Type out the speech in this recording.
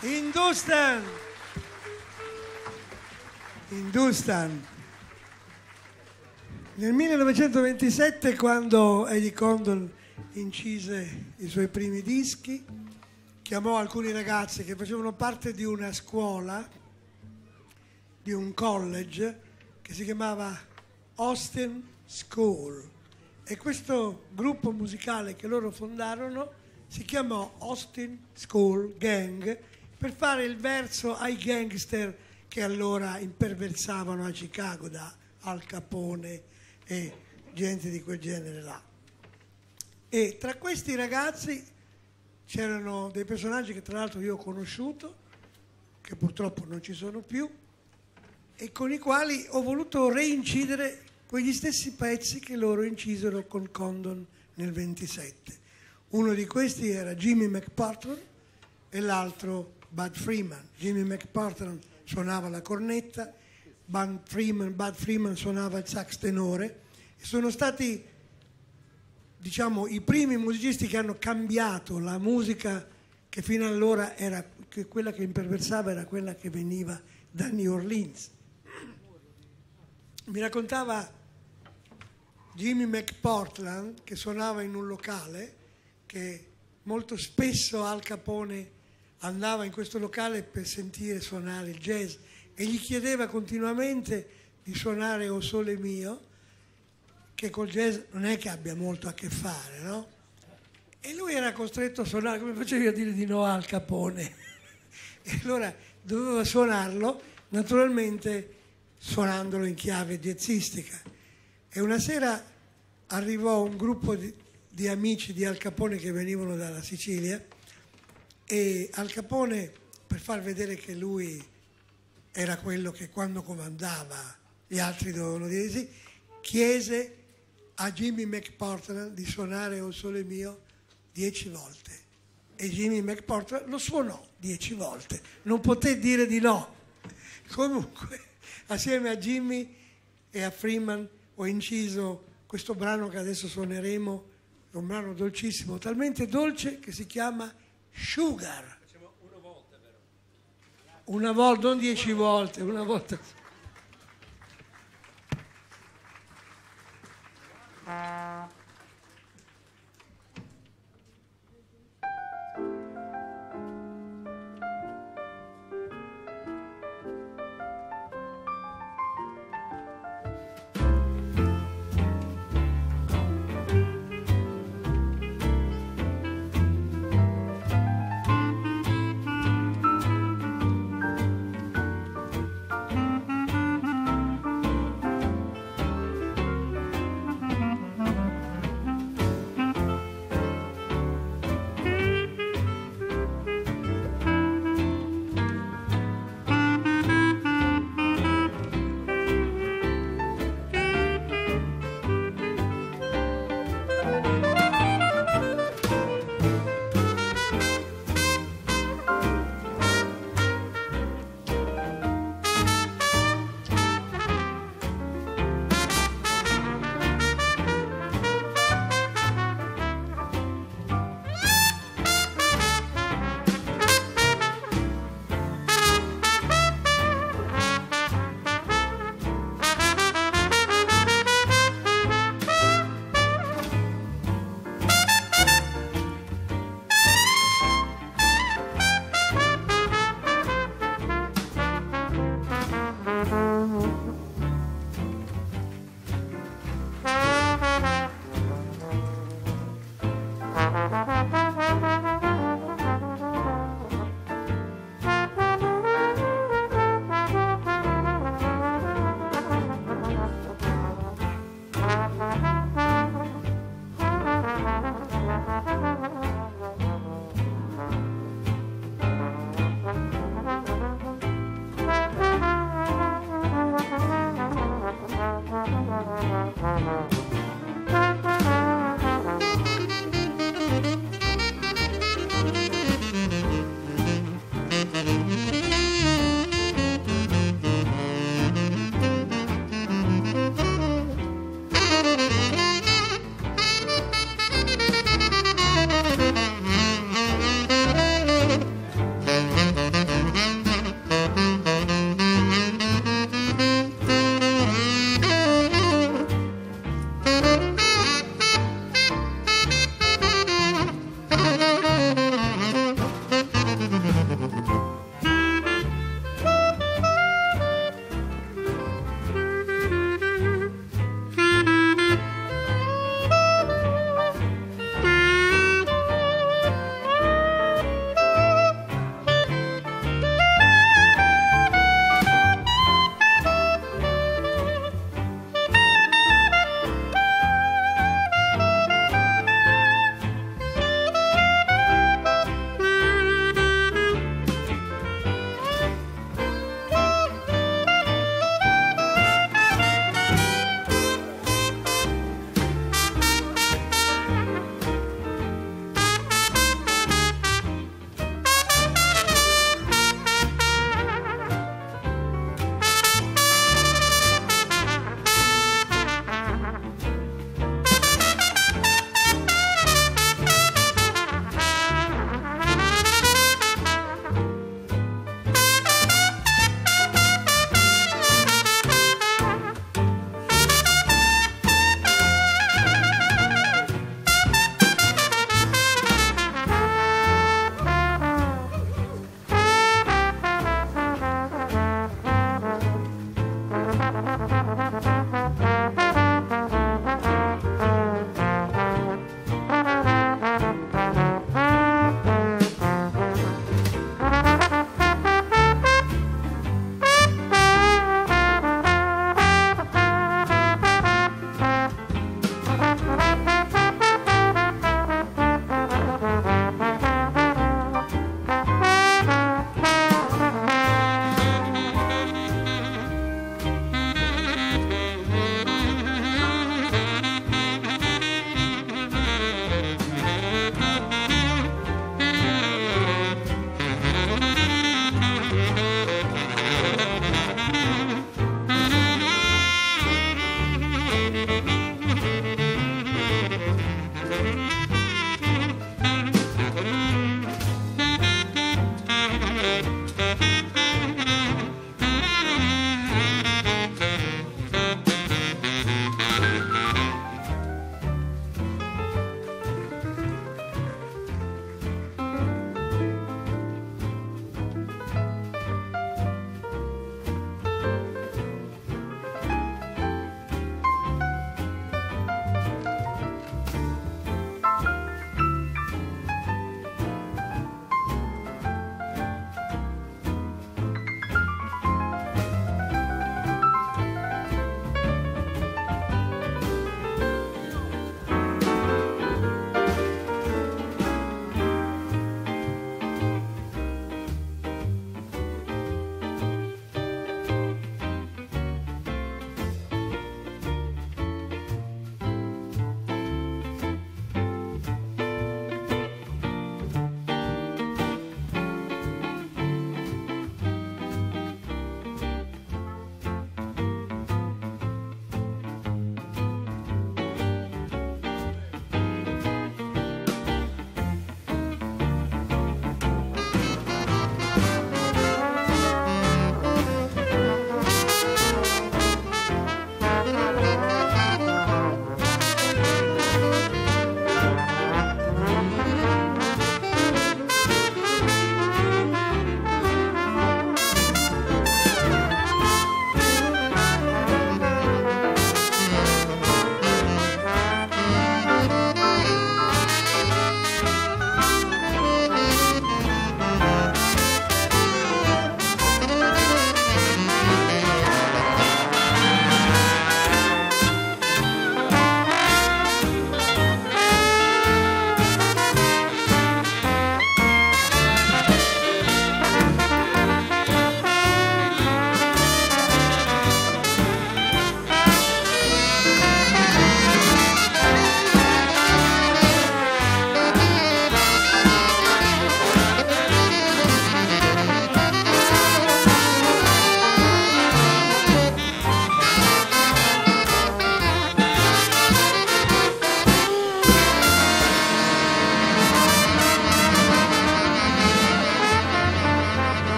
Hindustan. Nel 1927, quando Eddie Condon incise i suoi primi dischi, chiamò alcuni ragazzi che facevano parte di una scuola, di un college che si chiamava Austin School, e questo gruppo musicale che loro fondarono si chiamò Austin School Gang, per fare il verso ai gangster che allora imperversavano a Chicago, da Al Capone e gente di quel genere là. E tra questi ragazzi c'erano dei personaggi che tra l'altro io ho conosciuto, che purtroppo non ci sono più, e con i quali ho voluto reincidere quegli stessi pezzi che loro incisero con Condon nel 27. Uno di questi era Jimmy McPortland e l'altro Bud Freeman. Jimmy McPortland suonava la cornetta, Bud Freeman suonava il sax tenore, e sono stati, diciamo, i primi musicisti che hanno cambiato la musica, che fino allora era che quella che imperversava era quella che veniva da New Orleans. Mi raccontava Jimmy McPortland, che suonava in un locale, che molto spesso Al Capone andava in questo locale per sentire suonare il jazz e gli chiedeva continuamente di suonare "O Sole Mio", che col jazz non è che abbia molto a che fare, no? E lui era costretto a suonare, come facevi a dire di no Al Capone? E allora doveva suonarlo, naturalmente suonandolo in chiave jazzistica. E una sera arrivò un gruppo di amici di Al Capone che venivano dalla Sicilia, e Al Capone, per far vedere che lui era quello che quando comandava gli altri dovevano dire sì, chiese a Jimmy McPortland di suonare "O Sole Mio" 10 volte. E Jimmy McPortland lo suonò 10 volte, non poté dire di no. Comunque, assieme a Jimmy e a Freeman ho inciso questo brano che adesso suoneremo, un brano dolcissimo, talmente dolce che si chiama Sugar. Facciamo una volta, però. Una volta, non 10 volte, una volta.